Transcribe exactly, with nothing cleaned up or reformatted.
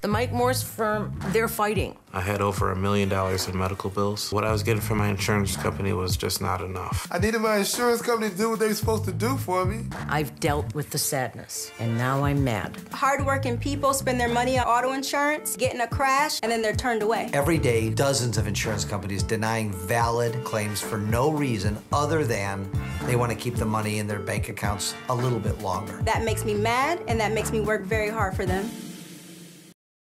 The Mike Morse firm, they're fighting. I had over a million dollars in medical bills. What I was getting from my insurance company was just not enough. I needed my insurance company to do what they were supposed to do for me. I've dealt with the sadness, and now I'm mad. Hardworking people spend their money on auto insurance, get in a crash, and then they're turned away. Every day, dozens of insurance companies denying valid claims for no reason other than they want to keep the money in their bank accounts a little bit longer. That makes me mad, and that makes me work very hard for them.